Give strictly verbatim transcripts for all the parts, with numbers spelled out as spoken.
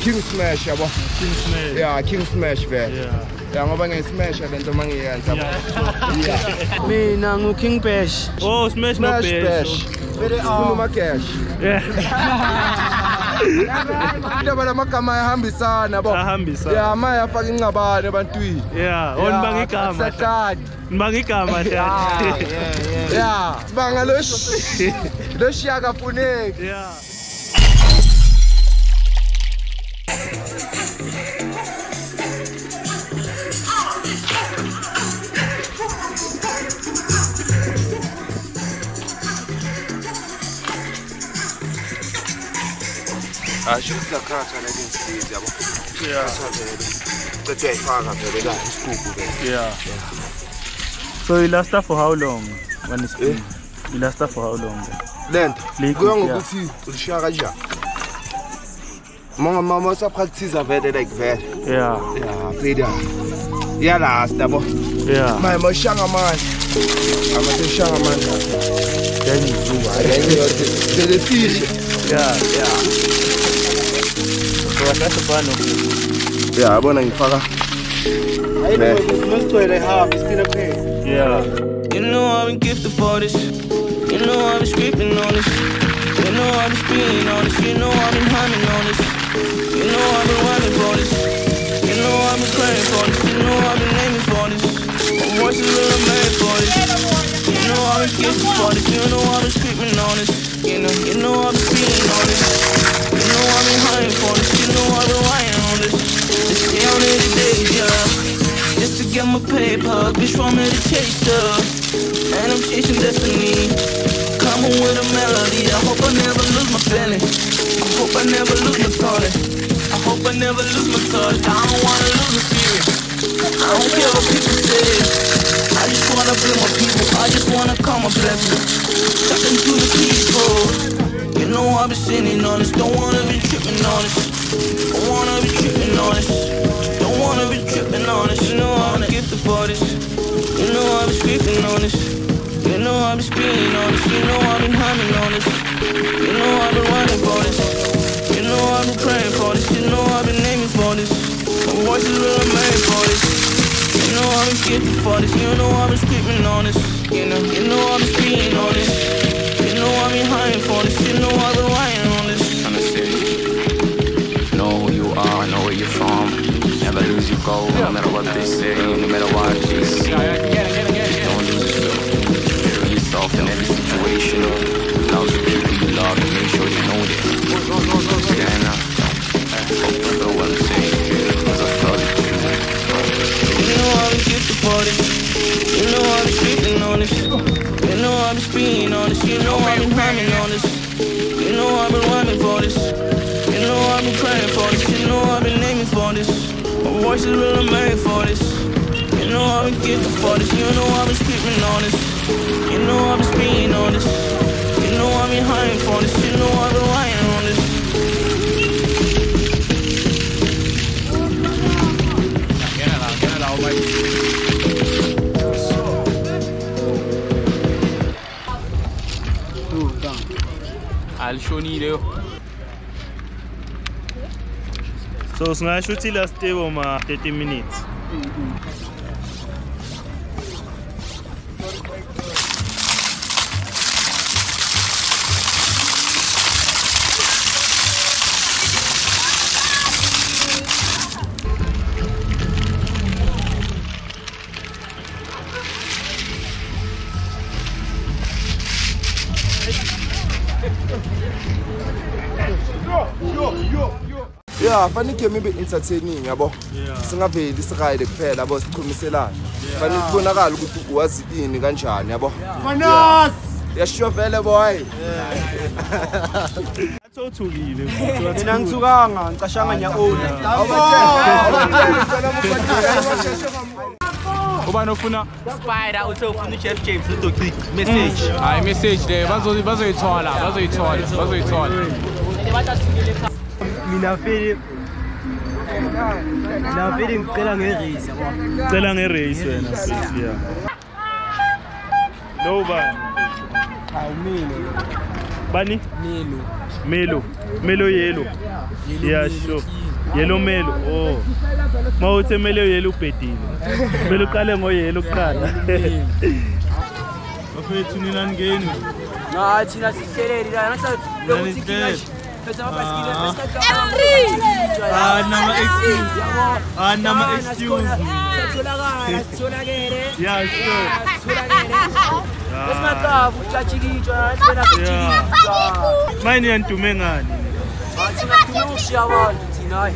King Smash, yabo. King Smash. Yeah, King Smash vele. Yeah. Yeah, ngoba nge Smash lento mangiyenza. Yeah. Mina ngu King Bash. Oh, Smash, Smash no Bash. Vele sikhuluma cash. Yeah. Yeah, my fucking about yeah, on Bangikam. Yeah, yeah, Bangalosh. The Shaga Pune. Yeah. I should have cut and I didn't see it. Yeah, the day father, the guy is cool. Yeah. So you last for how long? When it's eh? You last for how long? Then, you go to the Sharaja. My mama practices are very like that. Yeah, yeah, Frida. Yeah, last double. Yeah, my Moshanga man. I'm a Shanga man. Then you do. Then you do. Yeah, yeah. Yeah, I want to half. It's been a pain. Yeah. You know I've been gifted for this. You know I've been scraping on this. You know I've been speeding on this. You know I've been hunting on this. You know I've been running for this. You know I've been crying for this. You know I've been aiming for this. I'm watching little man for this. You know I've been gifted for this. You know I've been scraping on this. You know, you know I've been speeding on this. You know I've been hunting for this, you know I've been lying on this. Just stay on it today, yeah. Just to get my paper, bitch want me to chase up. And I'm chasing destiny, coming with a melody. I hope I never lose my feeling, I hope I never lose my thought. I hope I never lose my touch. I don't wanna lose my spirit, I don't care what people say. I just wanna be my people, I just wanna call my blessing. Stepping through the people. You know I've been sitting on this, don't wanna be tripping on this. Don't wanna be tripping on this. Don't wanna be tripping on this. You know I'm gifted for this. You know I've been scraping on this. You know I've been speeding on this. You know I've been hunting on this. You know I've been running for this. You know I've been praying for this. You know I've been aiming for this. My voice is really made for this. You know I've been gifted for this. You know I've been scraping on this. You know, you know I've been speeding on this. You know I've been hiding for this, you know I've been lying on this. I'm a city, know who you are, know where you're from. Never lose your goal, no matter what they say, no matter what you see. Just don't lose yourself, bury yourself in every situation. Love the people you love and make sure you know this. Yeah, and I hope you know what I'm saying, because I felt it. You know I've been gifted for this, you know I've been sleeping on this. You know I've been speeding on this, you know I've been climbing on this. You know I've been running for this. You know I've been praying for this, you know I've been aiming for this. My voice is really made for this. You know I've been gifted for this, you know I've been sleeping on this. You know I've been speeding on this. You know I've been hiding for this, you know I've been lying on this. I'll show you. So it's not shooting last day for thirty minutes. Yeah, funny came a bit entertaining about Singapore, this ride, the fair about Commissar. But it's going to look to what's in the Ganchan. Yes, sure, fellow boy. That's all to leave. And I'm too wrong. I'm Tashanga, your own. Spider also from the Chef James to message. I message there. What's it? What's it? What's it? What's it? What's it? Mina feel mina feeling telling a race telling a race yeah no ban I mean bani melo melo melo yellow yeah sure. Yellow male, oh. Mawutse mele yellow pedile. Mele uqale ngo yellow uqala. Bafethu nina ngeni. Na thina sihleleli la, ngathi lokuthi ngisho. Bese amabasikile besikade. Ah nama excuse. Ah nama excuse. Satholakala, satholakele. Yeah, sure. Besimakavu tshachikitshwa, bena tshachikitshwa. Mine yantume ngani? I'm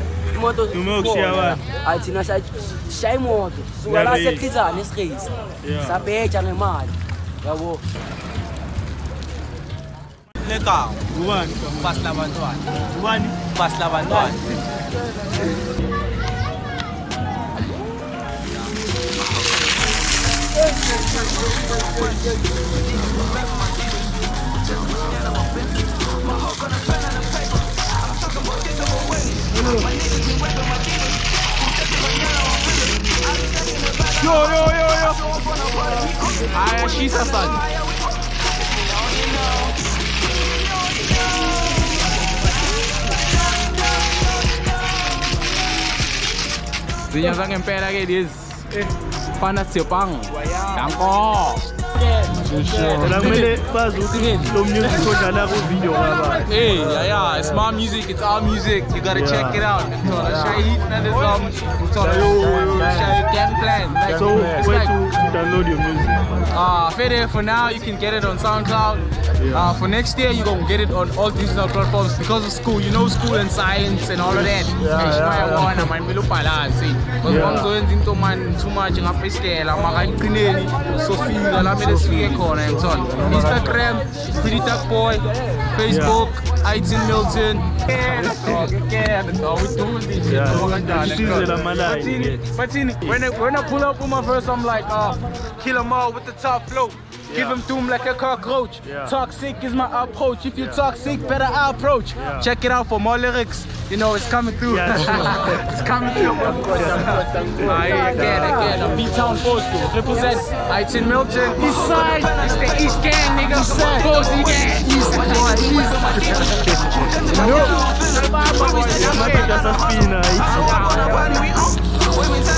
Yo, yo, yo, yo. Ah, she's a son. Dinya sang empera que diz. Pana seu pão. Danko. Hey, yeah, yeah, it's my music, it's our music, you gotta yeah. check it out. So, where to download your music? Uh, Fede, for now, you can get it on SoundCloud. Yeah. Uh, for next year, you're gonna get it on all digital platforms because of school, you know, school and science and all of that. Yeah. Instagram, Twitter boy, Facebook, yeah. iTunes Milton. But when I when I pull up with my verse, I'm like, uh, kill them all with the top flow. Give him doom like a cockroach. Yeah. Toxic is my approach. If you yeah. toxic, better I approach. Yeah. Check it out for more lyrics. You know, it's coming through. Yeah, sure. It's coming through. Again, again, I'm B-Town Postal. Represent iTunes Milton. East side. It's the East Gang, nigga. East side. Postal Gang. East side. East. No.